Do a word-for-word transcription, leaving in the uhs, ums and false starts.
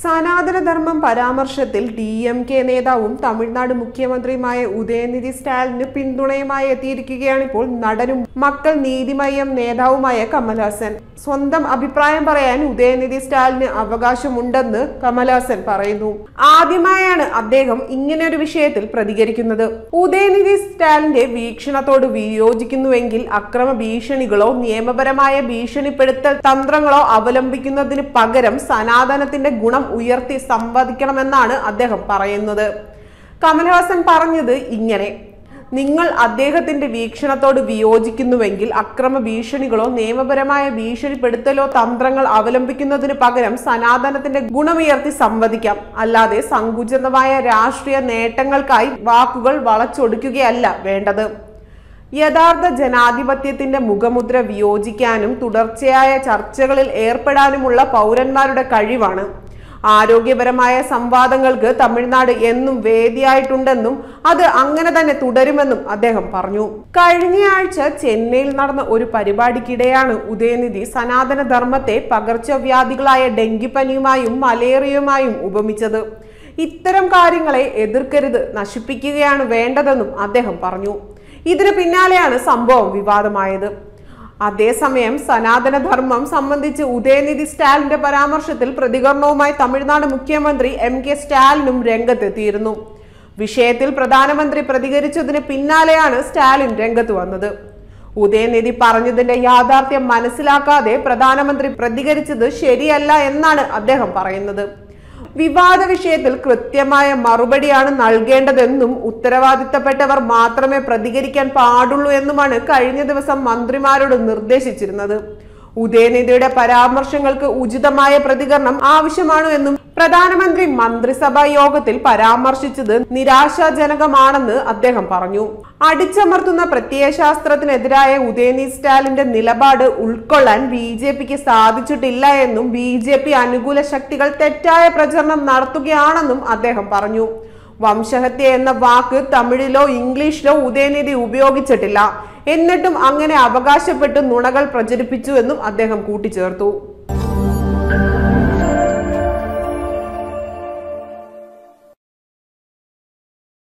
Sanatana Dharma പരാമർശത്തിൽ D M K നേതാവും തമിഴ്നാട് മുഖ്യമന്ത്രിയായ ഉദയനിധി സ്റ്റാലിന് പിന്തുണയുമായി എത്തിയിരിക്കുകയാണ് ഇപ്പോൾ നടനും മക്കൾ നീതിമയ്യം നേതാവുമായ കമലഹാസൻ. സ്വന്തം അഭിപ്രായം പറയാൻ ഉദയനിധി സ്റ്റാലിന് അവകാശമുണ്ടെന്ന് കമലഹാസൻ പറയുന്നു. ആദ്യമായാണ് അദ്ദേഹം ഇങ്ങനെ ഒരു വിഷയത്തിൽ പ്രതികരിക്കുന്നത്. ഉദയനിധി സ്റ്റാലിന്റെ വീക്ഷണത്തോട് വിയോജിക്കുന്നുവെങ്കിൽ അക്രമ ഭീഷണികളോ നിയമപരമായ ഭീഷണിപ്പെടുത്തൽ തന്ത്രങ്ങളോ അവലംബിക്കുന്നതിന് പകരം സനാതനത്തിന്റെ ഗുണം ഉയർത്തി സംവദിക്കണമെന്നാണ് അദ്ദേഹം പറയുന്നത്. കമൽഹാസൻ പറഞ്ഞത് ഇങ്ങനെ: നിങ്ങൾ അദ്ദേഹത്തിന്റെ വീക്ഷണത്തോട് വിയോജിക്കുന്നുവെങ്കിൽ അക്രമ ഭീഷണികളോ നിയമപരമായ ഭീഷണിപ്പെടുത്തലോ തന്ത്രങ്ങൾ അവലംബിക്കുന്നതിന് പകരം സനാതനത്തിന്റെ ഗുണമുയർത്തി സംവദിക്കാം. അല്ലാതെ സങ്കുചിതമായ രാഷ്ട്രീയ നേട്ടങ്ങൾക്കായി വാക്കുകൾ വളച്ചൊടുക്കുകയല്ല വേണ്ടത്. യഥാർത്ഥ ജനാധിപത്യത്തിന്റെ മുഖമുദ്ര വിയോജിക്കാനും തുടർച്ചയായ ചർച്ചകളിൽ ഏർപ്പെടാനുമുള്ള പൗരന്മാരുടെ കഴിവാണ്. ആരോഗ്യപരമായ സംവാദങ്ങൾക്ക് തമിഴ്നാട് എന്നും വേദിയായിട്ടുണ്ടെന്നും അത് അങ്ങനെ തന്നെ തുടരുമെന്നും അദ്ദേഹം പറഞ്ഞു. കഴിഞ്ഞയാഴ്ച ചെന്നൈയിൽ നടന്ന ഒരു പരിപാടിക്കിടെയാണ് ഉദയനിധി സനാതന ധർമ്മത്തെ പകർച്ചവ്യാധികളായ ഡെങ്കിപ്പനിയുമായും മലേറിയയുമായും ഉപമിച്ചത്. ഇത്തരം കാര്യങ്ങളെ എതിർക്കരുത്, നശിപ്പിക്കുകയാണ് വേണ്ടതെന്നും അദ്ദേഹം പറഞ്ഞു. ഇതിന് പിന്നാലെയാണ് സംഭവം വിവാദമായത്. അതേസമയം സനാതന ധർമ്മം സംബന്ധിച്ച് ഉദയനിധി സ്റ്റാലിന്റെ പരാമർശത്തിൽ പ്രതികരണവുമായി തമിഴ്നാട് മുഖ്യമന്ത്രി എം കെ സ്റ്റാലിനും രംഗത്തെത്തിയിരുന്നു. വിഷയത്തിൽ പ്രധാനമന്ത്രി പ്രതികരിച്ചതിന് പിന്നാലെയാണ് സ്റ്റാലിൻ രംഗത്ത് വന്നത്. ഉദയനിധി പറഞ്ഞതിന്റെ യാഥാർത്ഥ്യം മനസ്സിലാക്കാതെ പ്രധാനമന്ത്രി പ്രതികരിച്ചത് ശരിയല്ല എന്നാണ് അദ്ദേഹം പറയുന്നത്. വിവാദ വിഷയത്തിൽ കൃത്യമായ മറുപടിയാണ് നൽകേണ്ടതെന്നും ഉത്തരവാദിത്തപ്പെട്ടവർ മാത്രമേ പ്രതികരിക്കാൻ പാടുള്ളൂ എന്നുമാണ് കഴിഞ്ഞ ദിവസം മന്ത്രിമാരോട് നിർദ്ദേശിച്ചിരുന്നത്. ഉദയനിധിയുടെ പരാമർശങ്ങൾക്ക് ഉചിതമായ പ്രതികരണം ആവശ്യമാണ് എന്നും പ്രധാനമന്ത്രി മന്ത്രിസഭാ യോഗത്തിൽ പരാമർശിച്ചത് നിരാശാജനകമാണെന്ന് അദ്ദേഹം പറഞ്ഞു. അടിച്ചമർത്തുന്ന പ്രത്യയശാസ്ത്രത്തിനെതിരായ ഉദയനിധി സ്റ്റാലിന്റെ നിലപാട് ഉൾക്കൊള്ളാൻ ബി ജെ പിക്ക് സാധിച്ചിട്ടില്ല എന്നും ബി ജെ പി അനുകൂല ശക്തികൾ തെറ്റായ പ്രചരണം നടത്തുകയാണെന്നും അദ്ദേഹം പറഞ്ഞു. വംശഹത്യ എന്ന വാക്ക് തമിഴിലോ ഇംഗ്ലീഷിലോ ഉദയനിധി ഉപയോഗിച്ചിട്ടില്ല, എന്നിട്ടും അങ്ങനെ അവകാശപ്പെട്ട് നുണകൾ പ്രചരിപ്പിച്ചു എന്നും അദ്ദേഹം കൂട്ടിച്ചേർത്തു.